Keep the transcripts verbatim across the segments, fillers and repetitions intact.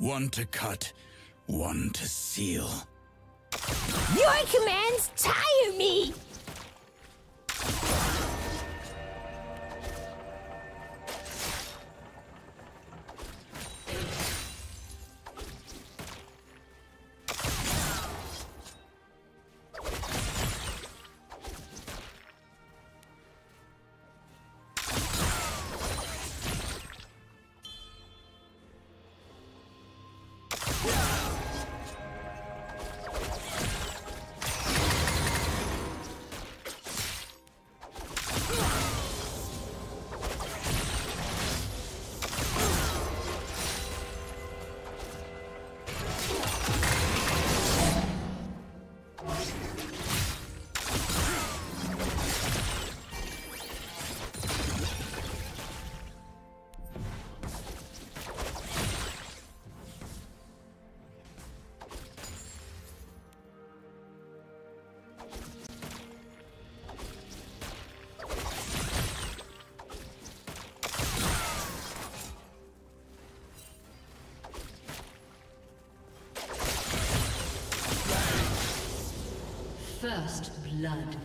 One to cut, one to seal. Your commands tire me! First blood.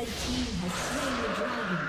Red team has slain the dragon.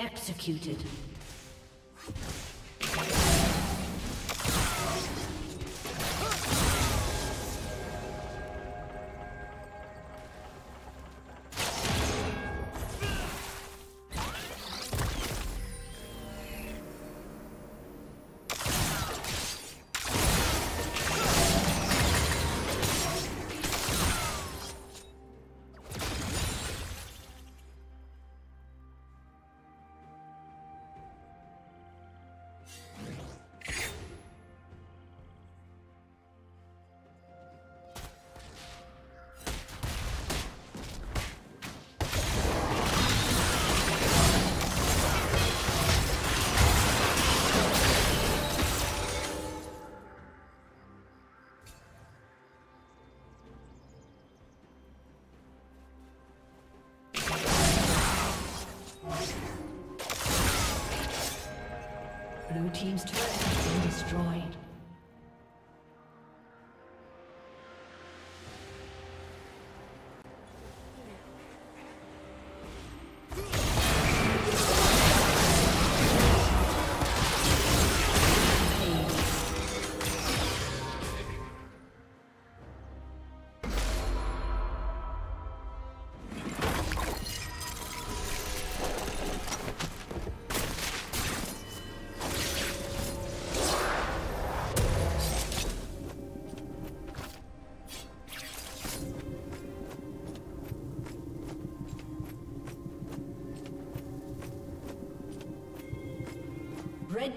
Executed. Blue team's turret has been destroyed. Red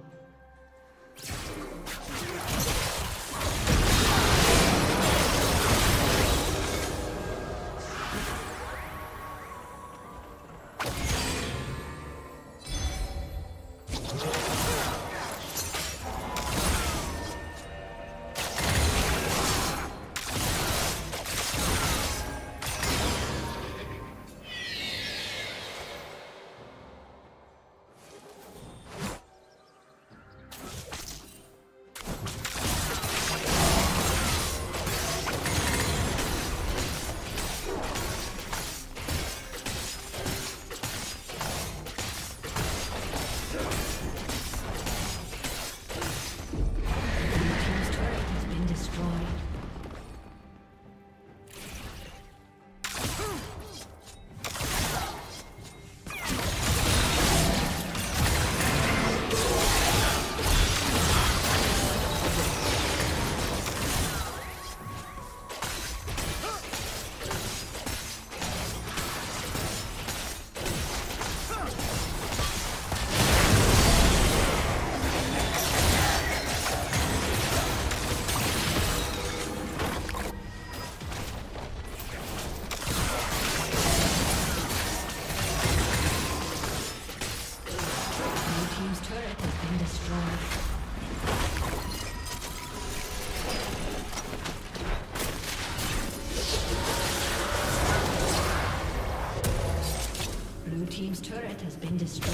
has been destroyed.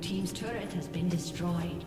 Team's turret has been destroyed.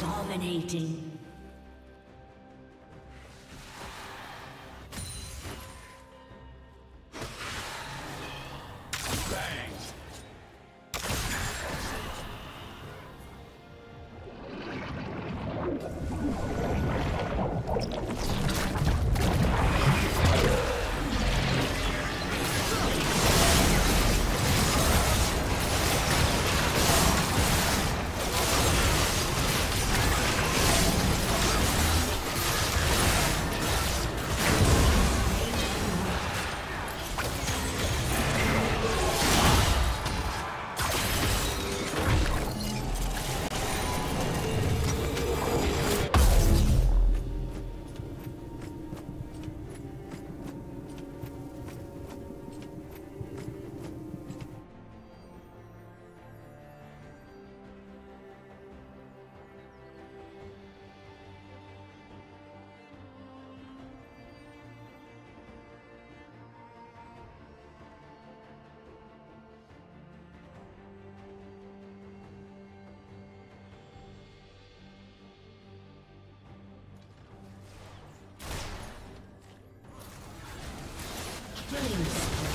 Dominating. Please.